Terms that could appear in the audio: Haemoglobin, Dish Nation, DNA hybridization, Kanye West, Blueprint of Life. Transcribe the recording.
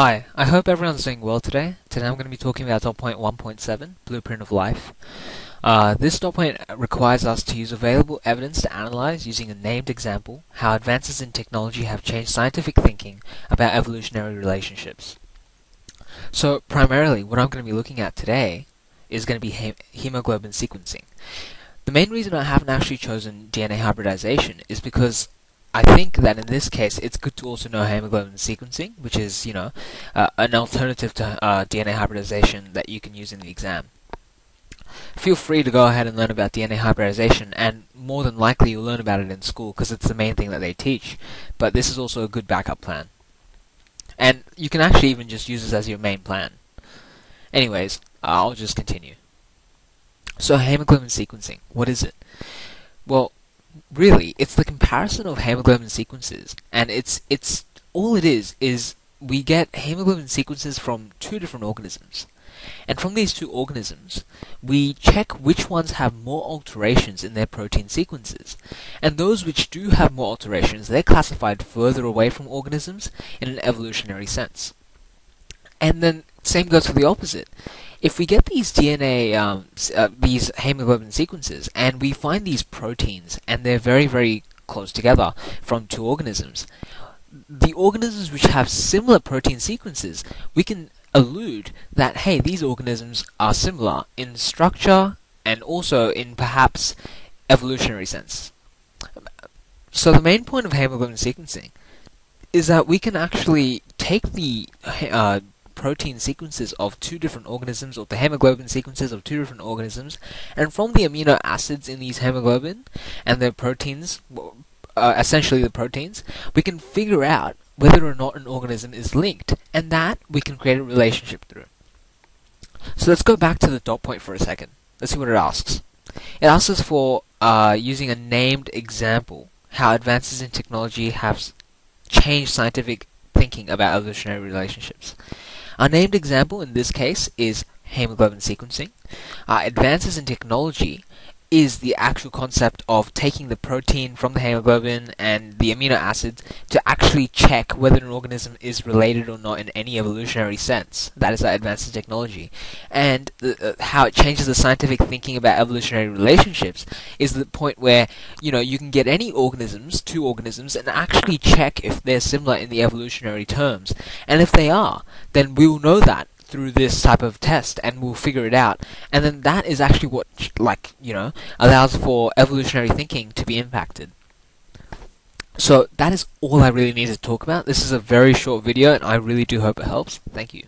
Hi, I hope everyone's doing well today. Today I'm going to be talking about dot point 1.7, Blueprint of Life. This dot point requires us to use available evidence to analyze, using a named example, how advances in technology have changed scientific thinking about evolutionary relationships. So primarily what I'm going to be looking at today is going to be haemoglobin sequencing. The main reason I haven't actually chosen DNA hybridization is because I think that in this case it's good to also know haemoglobin sequencing, which is, you know, an alternative to DNA hybridization that you can use in the exam. Feel free to go ahead and learn about DNA hybridization, and more than likely you'll learn about it in school because it's the main thing that they teach, but this is also a good backup plan. And you can actually even just use this as your main plan. Anyways, I'll just continue. So haemoglobin sequencing, what is it? Well, really, it's the comparison of haemoglobin sequences, and it's all it is we get haemoglobin sequences from two different organisms, and from these two organisms, we check which ones have more alterations in their protein sequences, and those which do have more alterations, they're classified further away from organisms in an evolutionary sense. And then same goes for the opposite. If we get these DNA, these haemoglobin sequences, and we find these proteins, and they're very, very close together from two organisms, the organisms which have similar protein sequences, we can allude that, hey, these organisms are similar in structure and also in perhaps evolutionary sense. So the main point of haemoglobin sequencing is that we can actually take the protein sequences of two different organisms, or the haemoglobin sequences of two different organisms, and from the amino acids in these haemoglobin and their proteins, essentially the proteins, we can figure out whether or not an organism is linked, and that we can create a relationship through. So let's go back to the dot point for a second. Let's see what it asks. It asks us for using a named example, how advances in technology have changed scientific thinking about evolutionary relationships. Our named example in this case is haemoglobin sequencing. Advances in technology is the actual concept of taking the protein from the haemoglobin and the amino acids to actually check whether an organism is related or not in any evolutionary sense. That is our advances in technology. And how it changes the scientific thinking about evolutionary relationships is the point where, you know, you can get any organisms, two organisms, and actually check if they're similar in the evolutionary terms. And if they are, then we will know that through this type of test, and we'll figure it out, and then that is actually what, like, you know, allows for evolutionary thinking to be impacted. So that is all I really need to talk about. This is a very short video, and I really do hope it helps. Thank you.